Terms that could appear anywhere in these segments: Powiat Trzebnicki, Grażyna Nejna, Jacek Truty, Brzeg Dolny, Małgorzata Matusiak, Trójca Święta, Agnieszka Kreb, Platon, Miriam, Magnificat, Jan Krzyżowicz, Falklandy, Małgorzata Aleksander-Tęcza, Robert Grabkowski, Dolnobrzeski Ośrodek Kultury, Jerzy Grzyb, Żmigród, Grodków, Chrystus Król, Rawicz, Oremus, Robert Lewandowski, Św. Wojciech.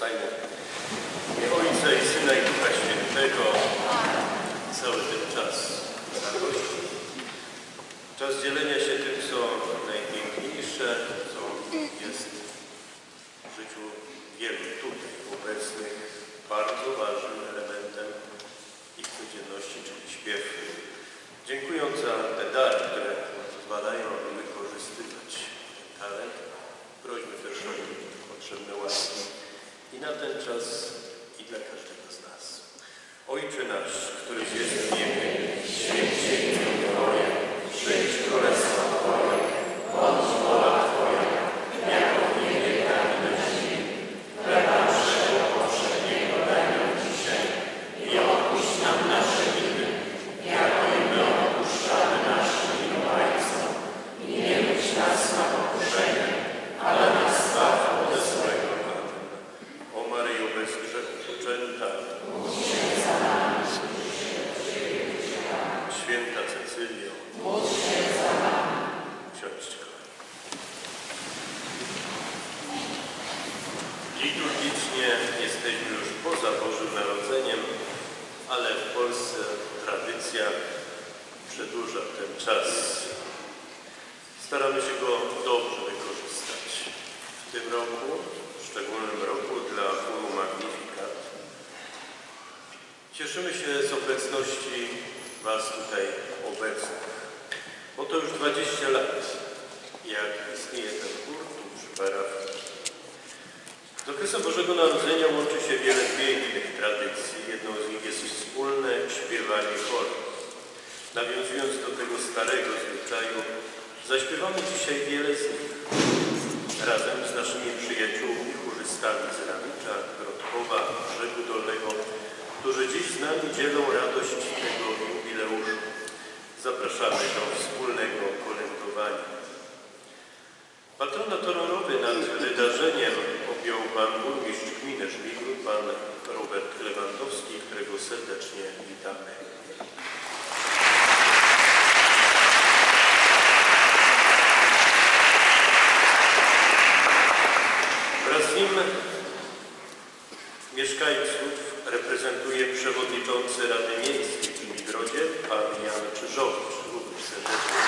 Powstajmy Ojca i Syna i Ducha Świętego cały ten czas radości. Czas dzielenia się tym, co najpiękniejsze, co jest w życiu wielu tutaj obecnych bardzo ważnym elementem ich codzienności, czyli śpiew. Dziękując za te dary, które pozwalają wykorzystywać ten talent, prośmy też o potrzebne łaski i na ten czas i dla każdego z nas. Ojcze nasz, któryś jest w niebie, święć się imię Twoje, przyjdź królestwo Twoje, bądź wola Twoja, jako w niebie, tak i na ziemi. Chleba naszego powszedniego daj nam dzisiaj i odpuść nam nasze winy, jako i my odpuszczamy naszym winowajcom. I nie wódź nas na pokuszenie, ale nas zbaw od złego. O Maryjo, bez grzechu poczęta, Święta Cecylio, Książeczka. Liturgicznie jesteśmy już poza Bożym Narodzeniem, ale w Polsce tradycja przedłuża ten czas. Staramy się go dobrze wykorzystać. W tym roku, w szczególnym roku dla chóru Magnificat, cieszymy się z obecności Was tutaj obecnych. Bo to już 20 lat, jak istnieje ten chór tu przy parafii. Z okresem Bożego Narodzenia łączy się wiele pięknych tradycji. Jedną z nich jest wspólne śpiewanie chorób. Nawiązując do tego starego zwyczaju, zaśpiewamy dzisiaj wiele z nich. Razem z naszymi przyjaciółmi, chórzystami z Rawicza, Grodkowa, Brzegu Dolnego, którzy dziś z nami dzielą radość tego jubileuszu. Zapraszamy do wspólnego kolędowania. Patronat honorowy nad wydarzeniem objął pan burmistrz gminy Żmigród, pan Robert Lewandowski, którego serdecznie witamy. Wraz z nim mieszkańców reprezentuje przewodniczący Rady Miejskiej w Żmigrodzie, pan Jan Krzyżowicz, również serdecznie.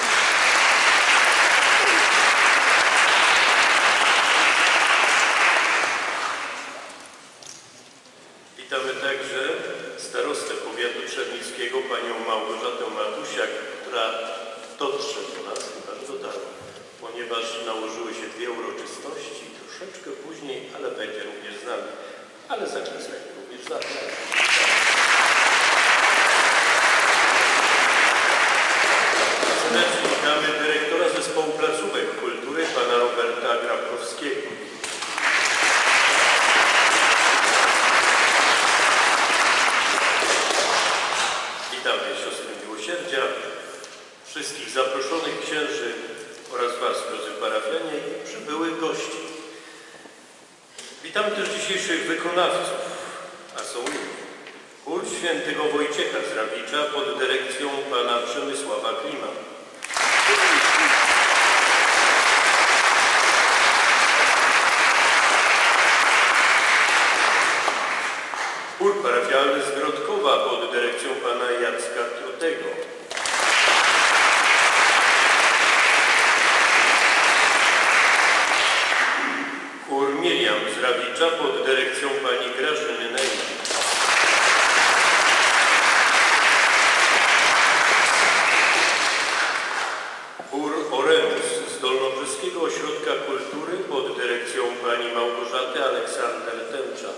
Witamy także starostę powiatu trzebnickiego, panią Małgorzatę Matusiak, która dotrze do nas bardzo dawno, ponieważ nałożyły się dwie uroczystości, troszeczkę później, ale będzie również z nami, ale zaczynamy również za serdecznie witamy dyrektora Zespołu Placówek Kultury, pana Roberta Grabkowskiego. Witamy siostry miłosierdzia, wszystkich zaproszonych księży oraz Was, drodzy parafianie i przybyłych gości. Witamy też dzisiejszych wykonawców, a są inni. Chór Świętego Wojciecha z Rawicza pod dyrekcją pana Przemysława Klima. Chór parafialny z Grodkowa pod dyrekcją pana Jacka Trutego. Chór Miriam z Rawicza pod dyrekcją pani Grażyny Nejna. Chór Oremus z Dolnobrzeskiego Ośrodka Kultury pod dyrekcją pani Małgorzaty Aleksander Tęcza.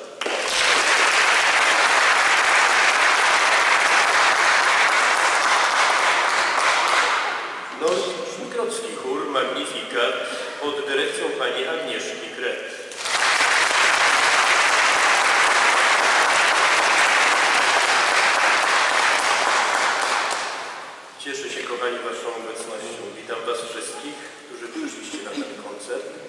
No i Żmigrodzki chór Magnificat pod dyrekcją pani Agnieszki Kreb. Cieszę się, kochani, Waszą obecnością. Witam Was wszystkich, którzy przyszliście na ten koncert.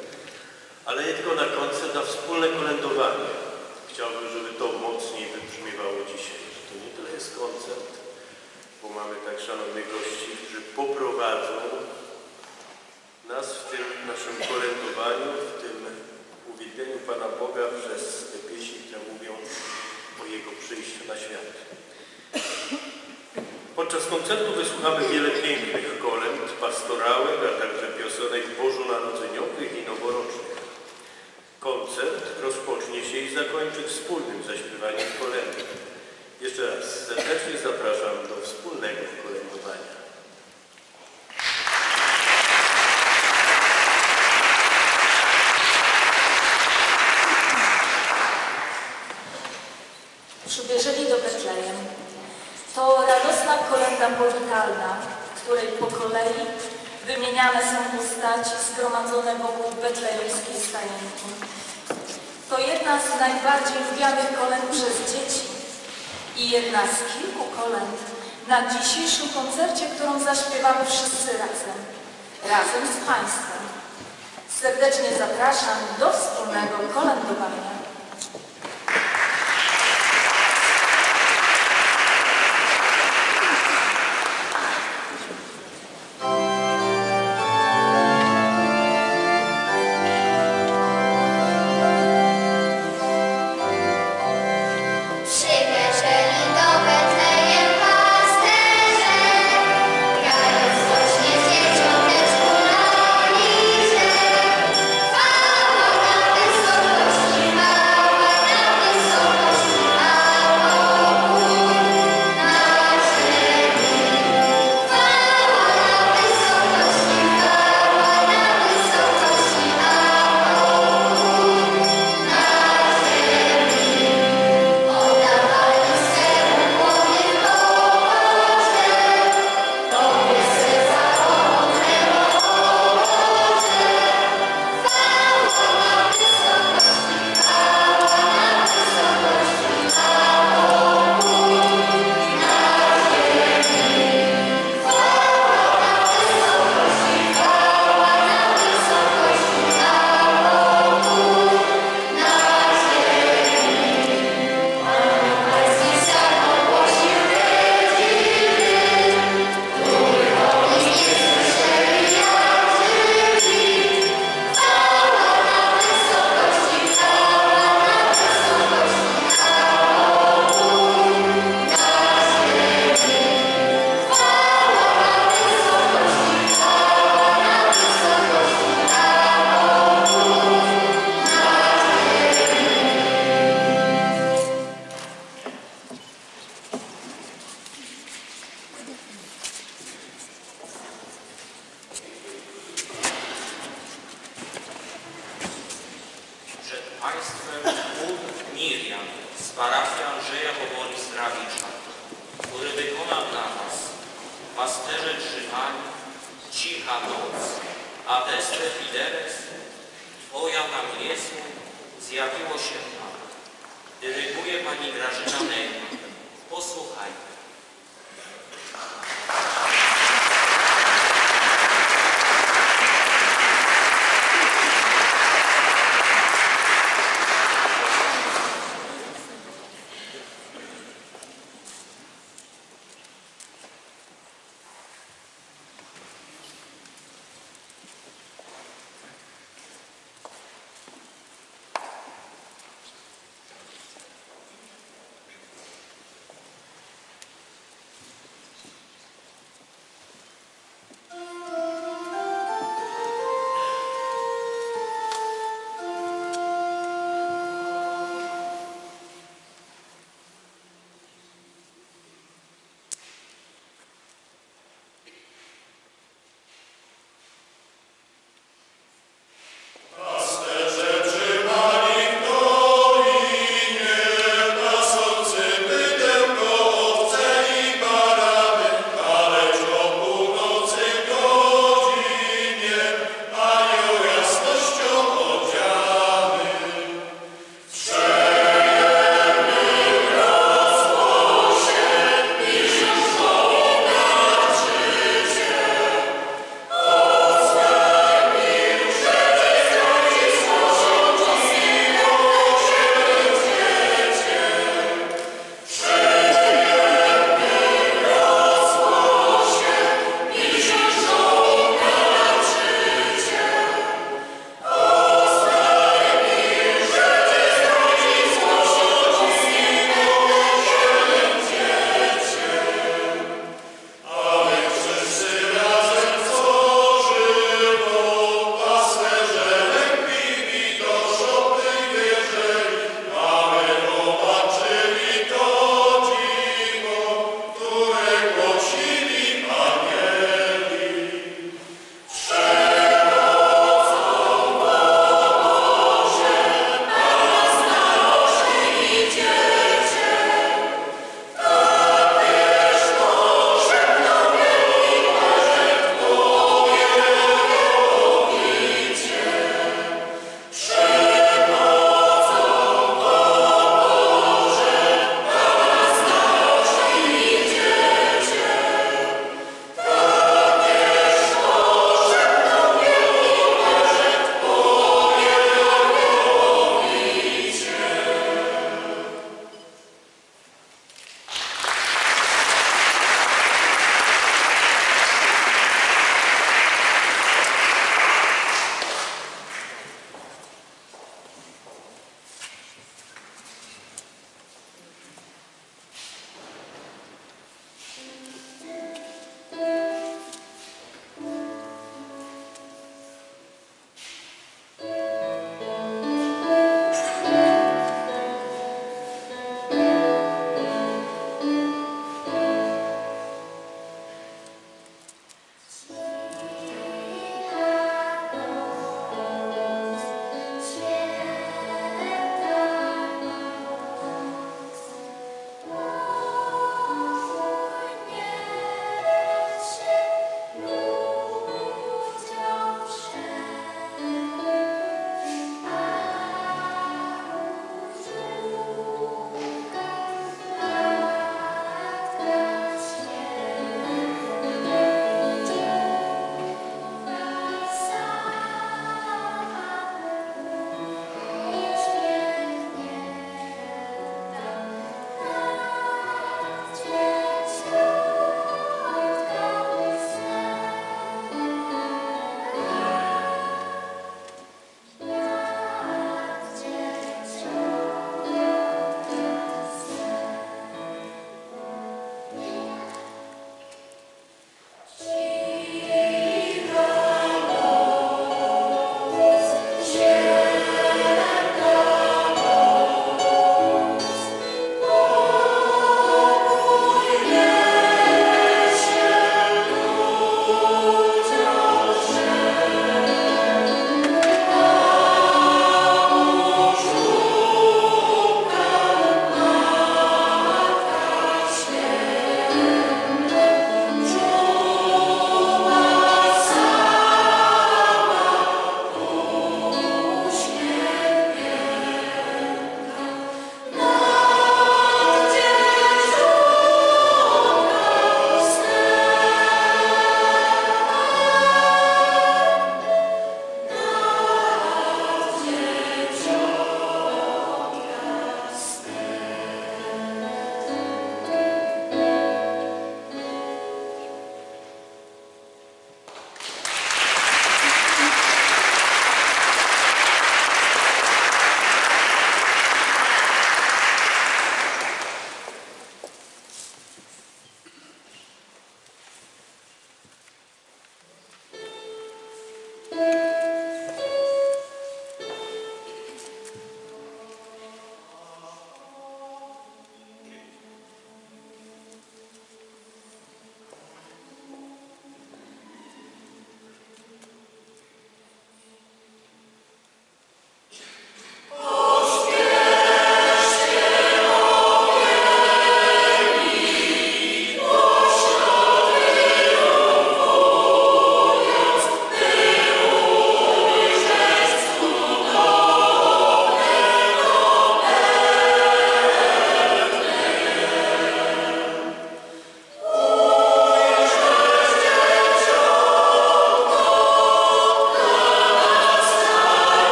Podczas koncertu wysłuchamy wiele pięknych kolęd pastorałek, a także piosenek bożonarodzeniowych i noworocznych. Koncert rozpocznie się i zakończy wspólnym zaśpiewaniem kolędy. Jeszcze raz serdecznie zapraszam do wspólnego kolędowania. Przybierzeli do Betlejem. To radosna kolęda powitalna, w której po kolei wymieniane są postaci zgromadzone wokół betlejemskiej stajenki. To jedna z najbardziej lubianych kolęd przez dzieci i jedna z kilku kolęd na dzisiejszym koncercie, którą zaśpiewamy wszyscy razem. Razem z Państwem. Serdecznie zapraszam do wspólnego kolędowania.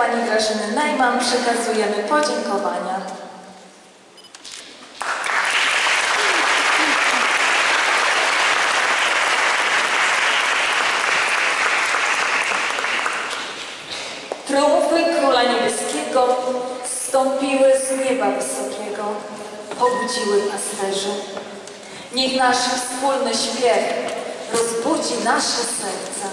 pani Grażyny Najman przekazujemy podziękowania. Triumfy Króla Niebieskiego zstąpiły z nieba wysokiego, pobudziły pasterzy. Niech nasz wspólny śpiew rozbudzi nasze serca.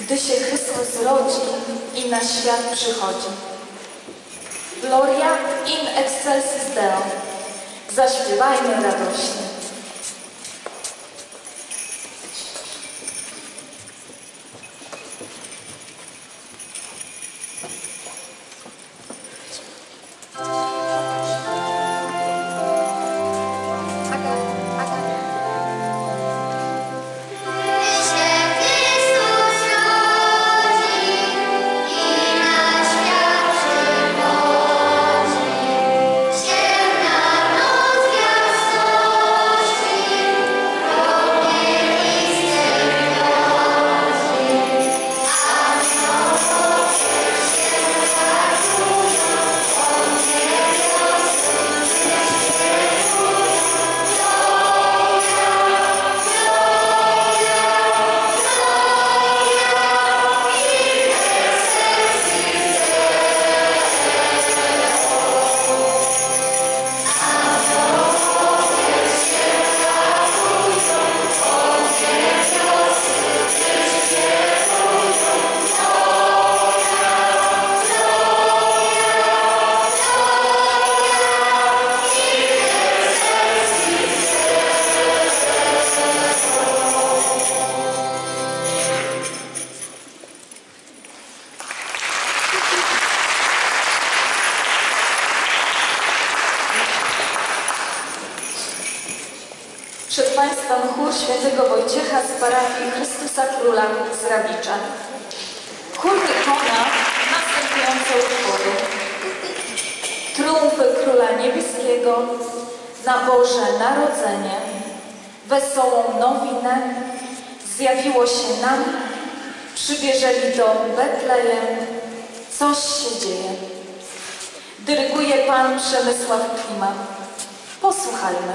gdy się Chrystus rodzi i na świat przychodzi. Gloria in excelsis Deo. Zaśpiewajmy radośnie. Przemysław Klima. Posłuchajmy.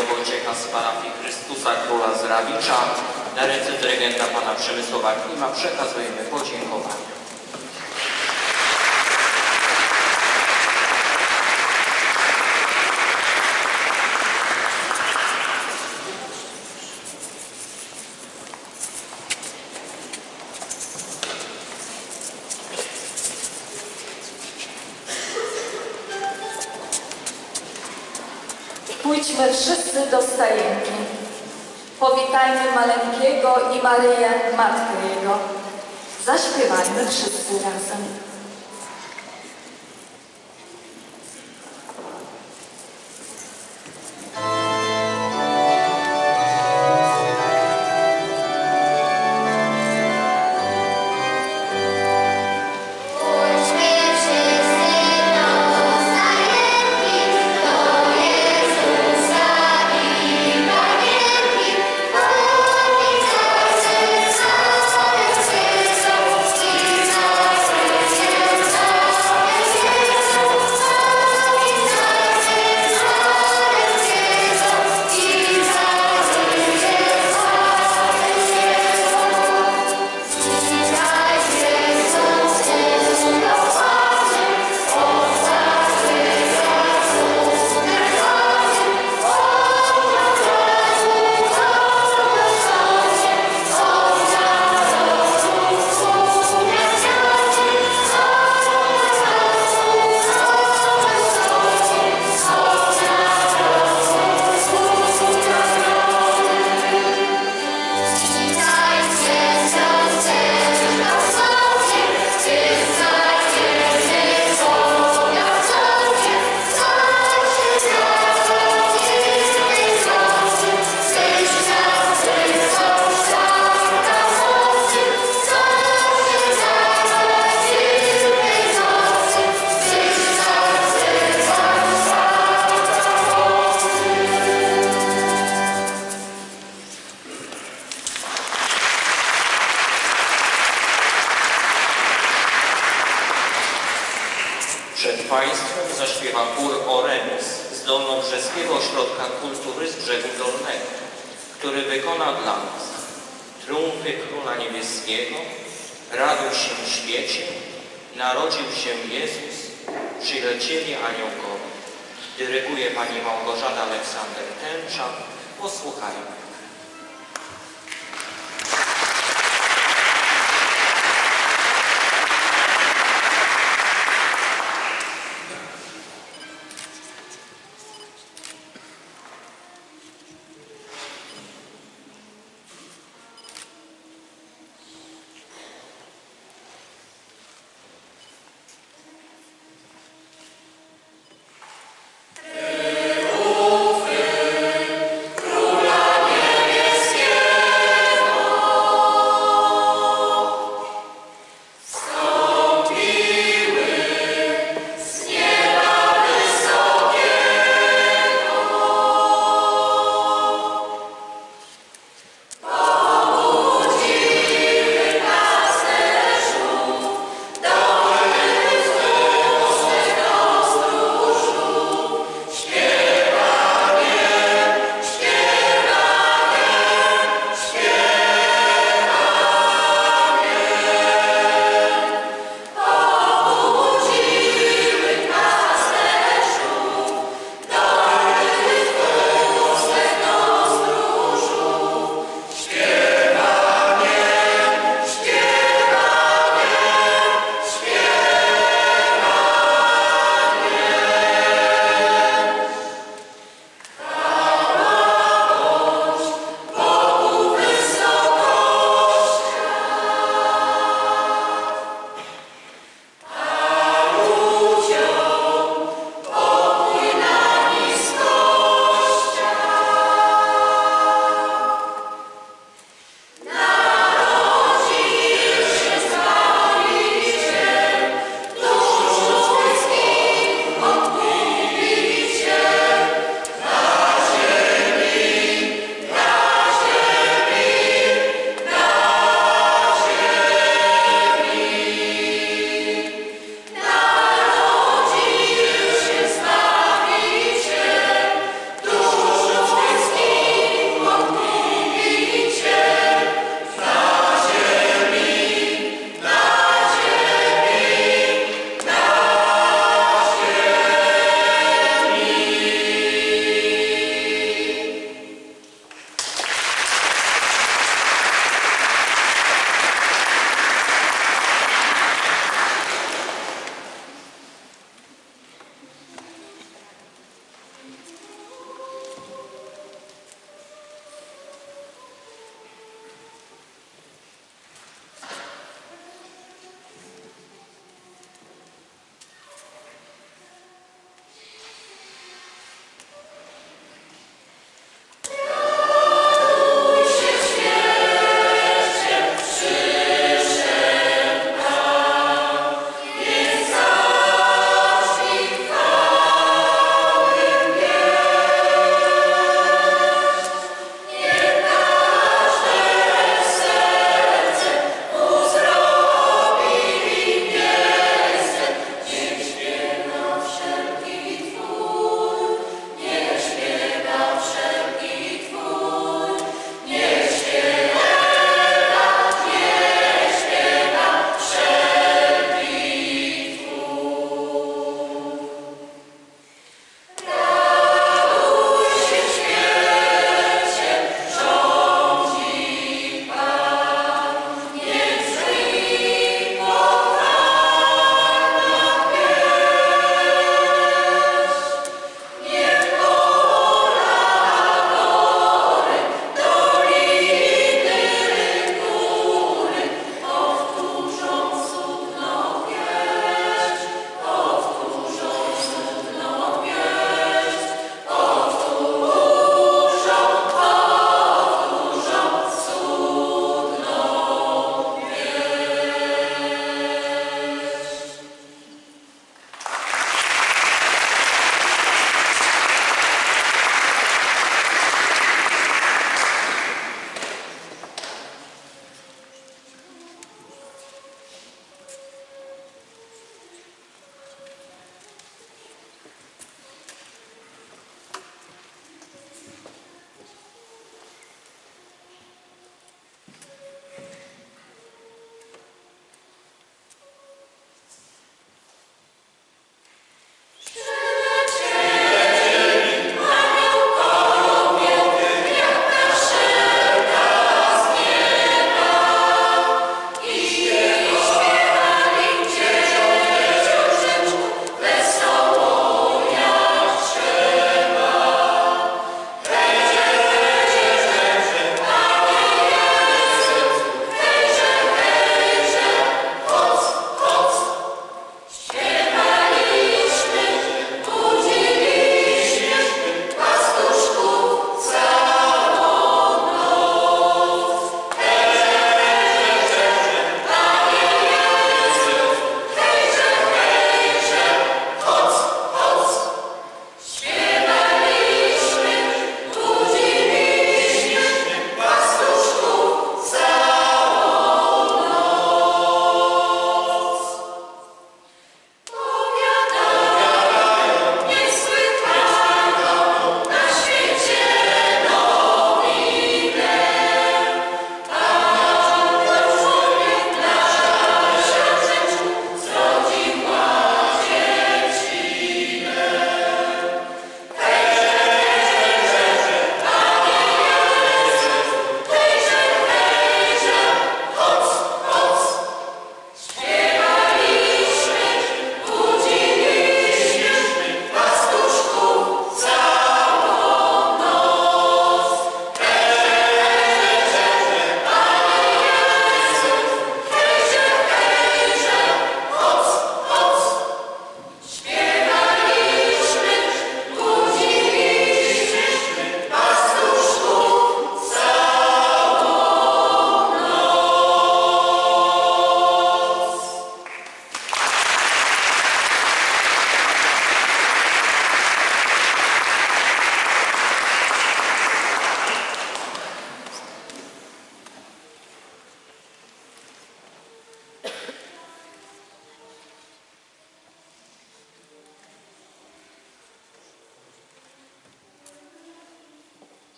świętego Wojciecha z parafii Chrystusa Króla z Rawicza na ręce dyrygenta pana Przemysława Klima przekazujemy podziękowania. Pójdźmy wszyscy do stajenki. Powitajmy maleńkiego i Maryję, matkę jego. Zaśpiewajmy wszyscy razem.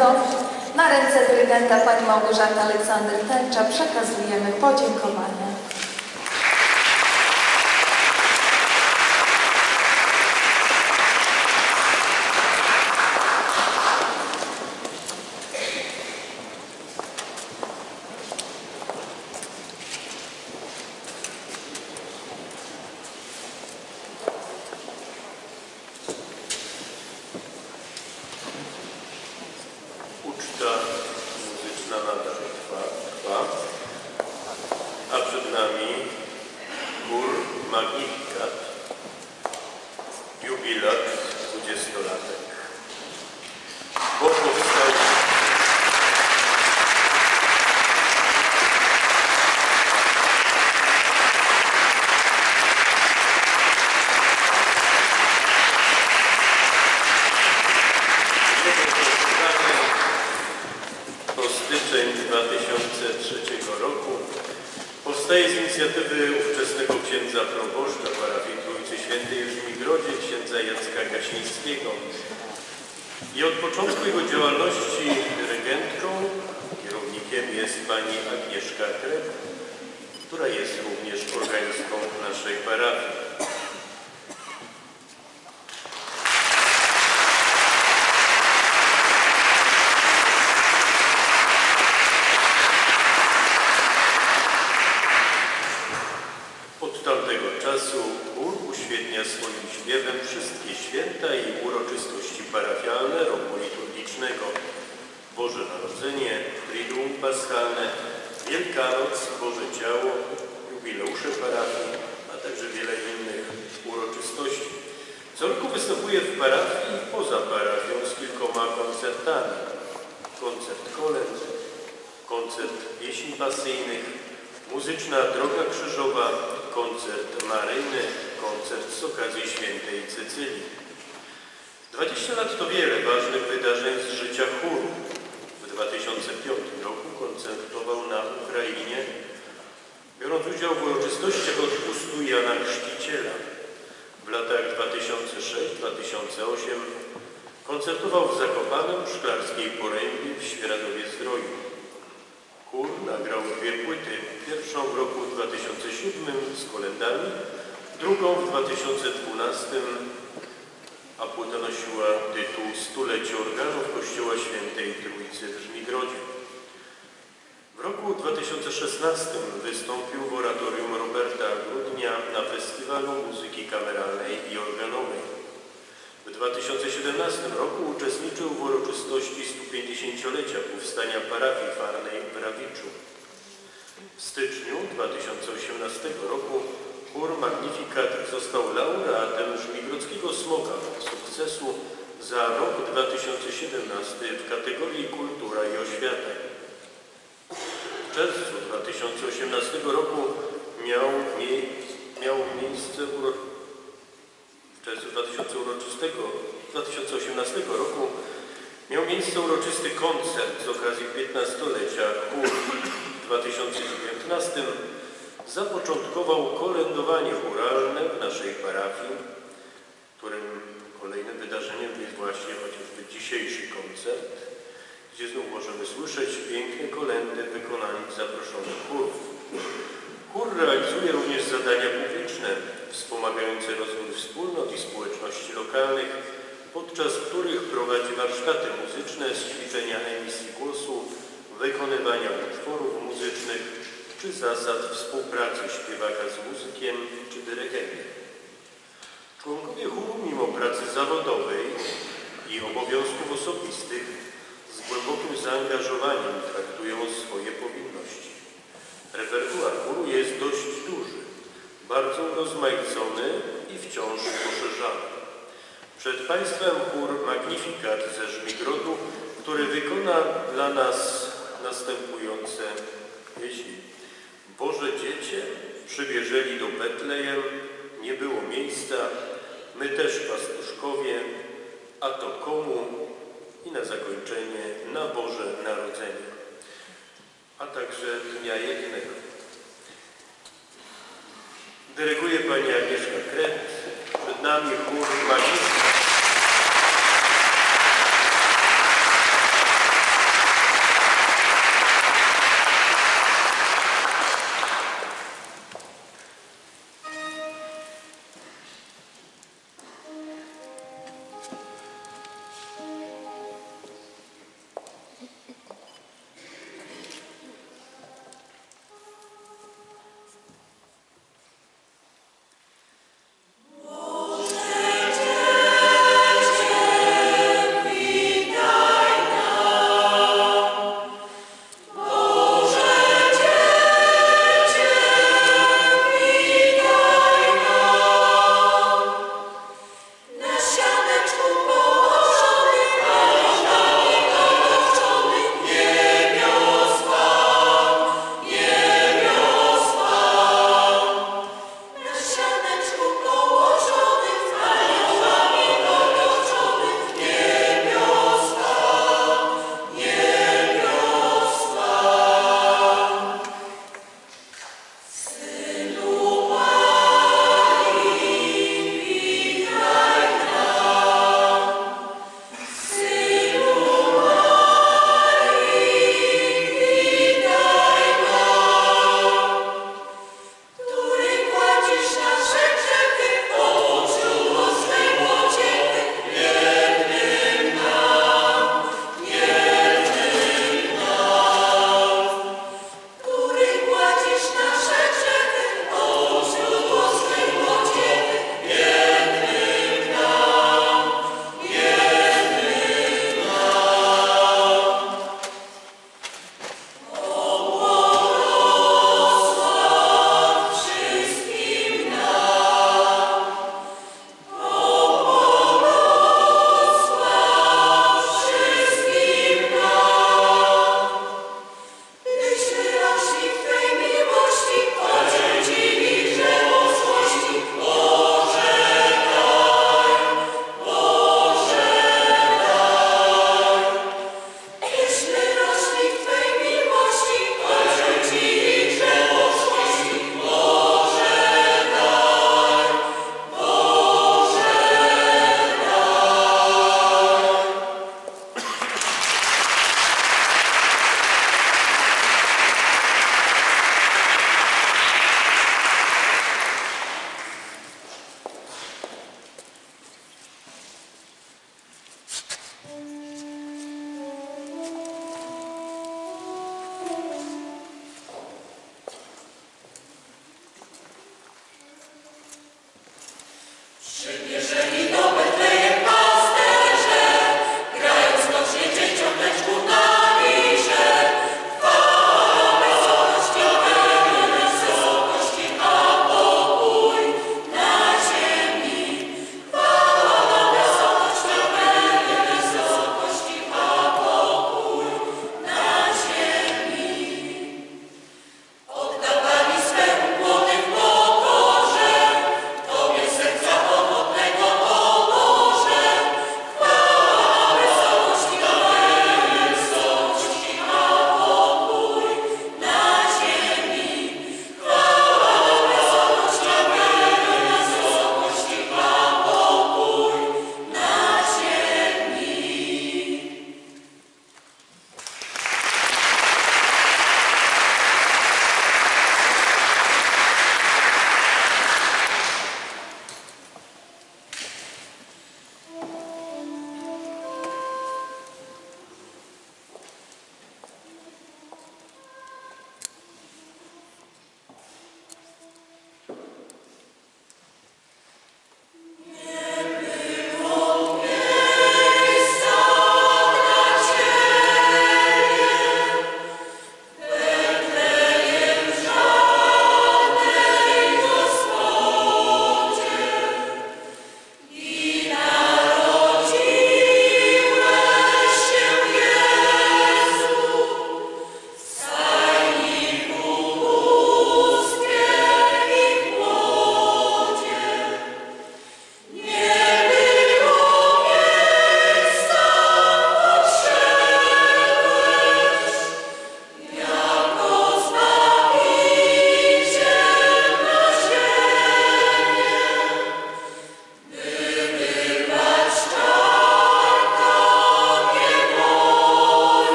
Lewandowski, na ręce dyrygenta pani Małgorzata Aleksander-Tęcza przekazujemy podziękowania. Magnificat.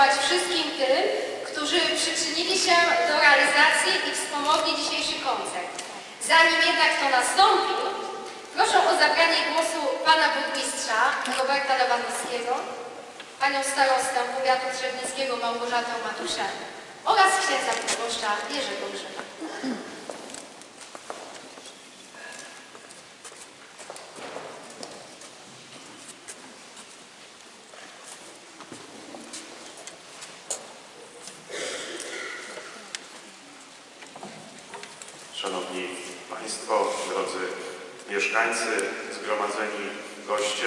podziękować wszystkim tym, którzy przyczynili się do realizacji i wspomogli dzisiejszy koncert. Zanim jednak to nastąpi, proszę o zabranie głosu pana burmistrza Roberta Lewandowskiego, panią starostę powiatu trzebnickiego Małgorzatę Matuszę oraz księdza proboszcza Jerzego Grzyba. Szanowni Państwo, drodzy mieszkańcy, zgromadzeni goście,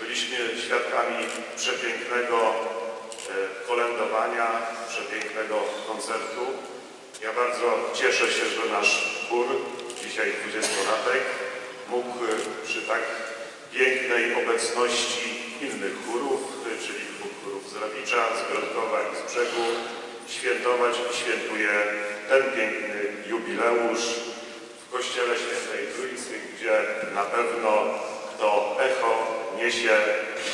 byliśmy świadkami przepięknego kolędowania, przepięknego koncertu. Ja bardzo cieszę się, że nasz chór, dzisiaj 20-latek, mógł przy tak pięknej obecności innych chórów, czyli dwóch chórów z Rawicza, z Grodkowa i z Brzegu, świętować i świętuje ten piękny jubileusz w kościele Świętej Trójcy, gdzie na pewno to echo niesie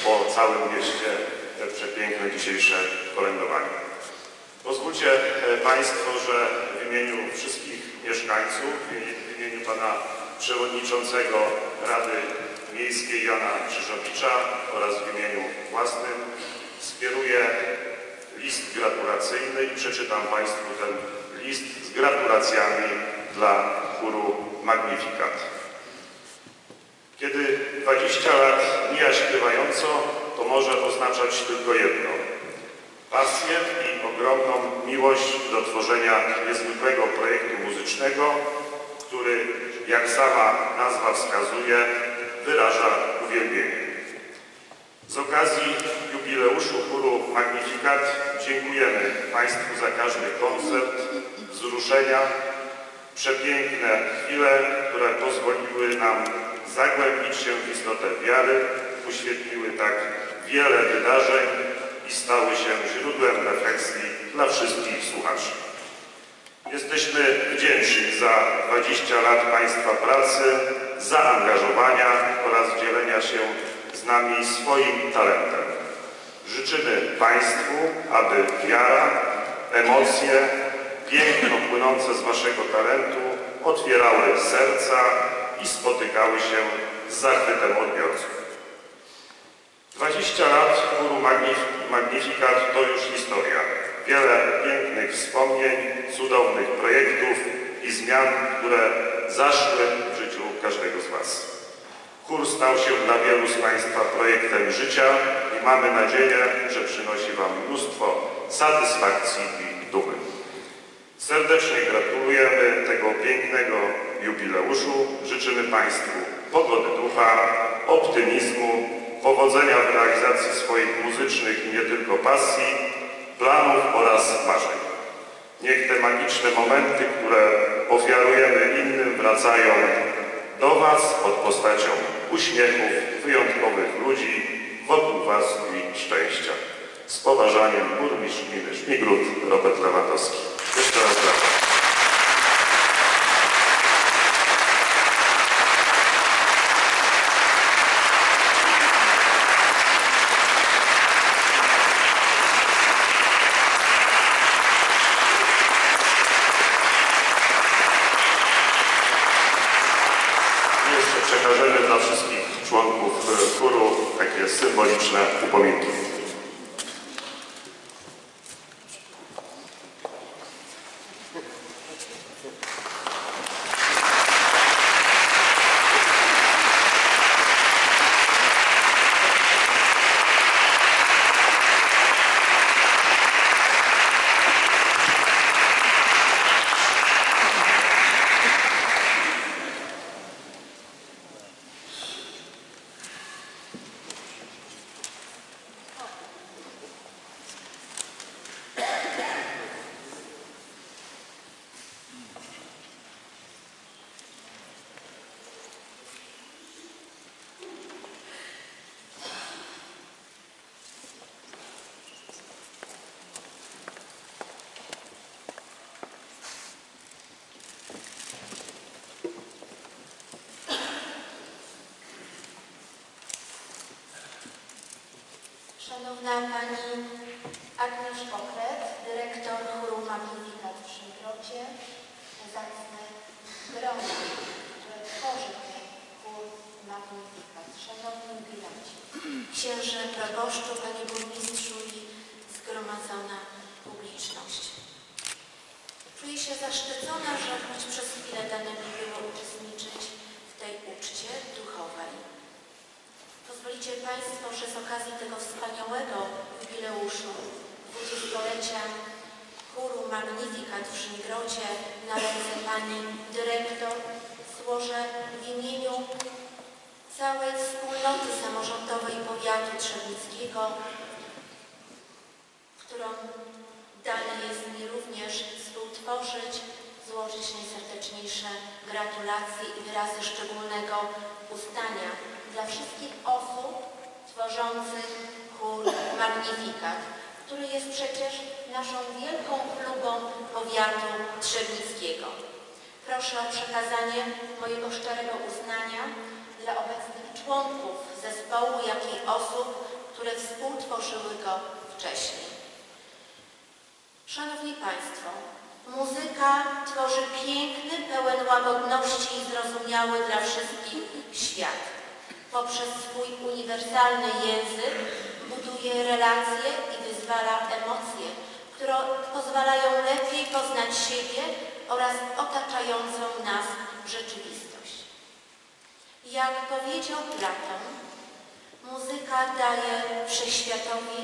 po całym mieście te przepiękne dzisiejsze kolędowanie. Pozwólcie Państwo, że w imieniu wszystkich mieszkańców, w imieniu Pana Przewodniczącego Rady Miejskiej Jana Krzyżowicza oraz w imieniu własnym skieruję list gratulacyjny i przeczytam Państwu ten list z gratulacjami dla chóru Magnificat. Kiedy 20 lat mija śpiewająco, to może oznaczać tylko jedno. Pasję i ogromną miłość do tworzenia niezwykłego projektu muzycznego, który, jak sama nazwa wskazuje, wyraża uwielbienie. Z okazji jubileuszu chóru Magnificat dziękujemy Państwu za każdy koncert, wzruszenia, przepiękne chwile, które pozwoliły nam zagłębić się w istotę wiary, uświetliły tak wiele wydarzeń i stały się źródłem refleksji dla wszystkich słuchaczy. Jesteśmy wdzięczni za 20 lat Państwa pracy, zaangażowania oraz dzielenia się z nami swoim talentem. Życzymy Państwu, aby wiara, emocje, piękno płynące z Waszego talentu otwierały serca i spotykały się z zachwytem odbiorców. 20 lat chóru Magnificat to już historia. Wiele pięknych wspomnień, cudownych projektów i zmian, które zaszły w życiu każdego z Was. Chór stał się dla wielu z Państwa projektem życia i mamy nadzieję, że przynosi Wam mnóstwo satysfakcji i dumy. Serdecznie gratulujemy tego pięknego jubileuszu. Życzymy Państwu pogody ducha, optymizmu, powodzenia w realizacji swoich muzycznych i nie tylko pasji, planów oraz marzeń. Niech te magiczne momenty, które ofiarujemy innym, wracają do Was pod postacią uśmiechów wyjątkowych ludzi wokół Was i szczęścia. Z poważaniem burmistrz gminy Żmigród Robert Lewandowski. Jeszcze raz brawo. Przekażemy dla wszystkich członków chóru takie symboliczne upominki. Szanowna Pani grozy, że tworzy ten chór Magnificat. Szanowny Bilacie, księże, proboszczu, panie burmistrzu i zgromadzona publiczność. Czuję się zaszczycona, że choć przez chwilę dane mi było uczestniczyć w tej uczcie duchowej. Pozwolicie Państwo, że z okazji tego wspaniałego jubileuszu 20-lecia chóru Magnificat w Żmigrodzie na ręce Pani Dyrektor złożę w imieniu całej wspólnoty samorządowej Powiatu Trzebnickiego, którą dane jest mi również współtworzyć, złożyć najserdeczniejsze gratulacje i wyrazy szczególnego uznania dla wszystkich osób tworzących chór Magnificat, który jest przecież naszą wielką chlubą Powiatu Trzebnickiego. Proszę o przekazanie mojego szczerego uznania dla obecnych członków zespołu, jak i osób, które współtworzyły go wcześniej. Szanowni Państwo, muzyka tworzy piękny, pełen łagodności i zrozumiały dla wszystkich świat. Poprzez swój uniwersalny język buduje relacje i wyzwala emocje, które pozwalają lepiej poznać siebie oraz otaczającą nas rzeczywistość. Jak powiedział Platon, muzyka daje wszechświatowi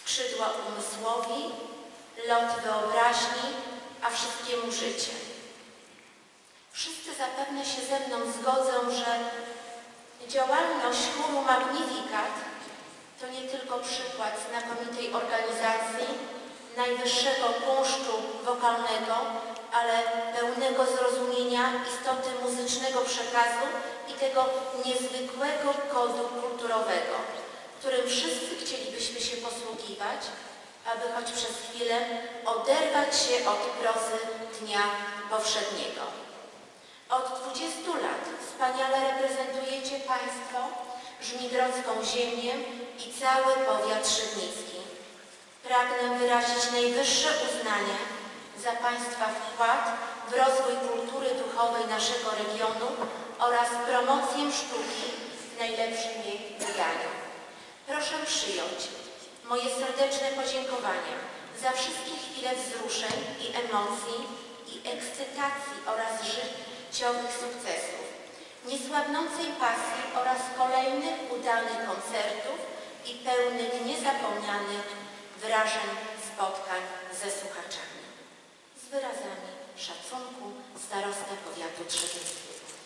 skrzydła umysłowi, lot wyobraźni, a wszystkiemu życie. Wszyscy zapewne się ze mną zgodzą, że działalność chóru Magnificat to nie tylko przykład znakomitej organizacji, najwyższego kunsztu wokalnego, ale pełnego zrozumienia istoty muzycznego przekazu i tego niezwykłego kodu kulturowego, którym wszyscy chcielibyśmy się posługiwać, aby choć przez chwilę oderwać się od grozy dnia powszedniego. Od 20 lat wspaniale reprezentujecie Państwo żmigrodzką ziemię i cały powiat trzebnicki. Pragnę wyrazić najwyższe uznanie za Państwa wkład w rozwój kultury duchowej naszego regionu oraz promocję sztuki w najlepszym jej wydaniu. Proszę przyjąć moje serdeczne podziękowania za wszystkie chwile wzruszeń i emocji i ekscytacji oraz życiowych sukcesów, niesłabnącej pasji oraz kolejnych udanych koncertów i pełnych niezapomnianych wrażeń spotkań ze słuchaczami. Z wyrazami szacunku starosta powiatu trzebnickiego.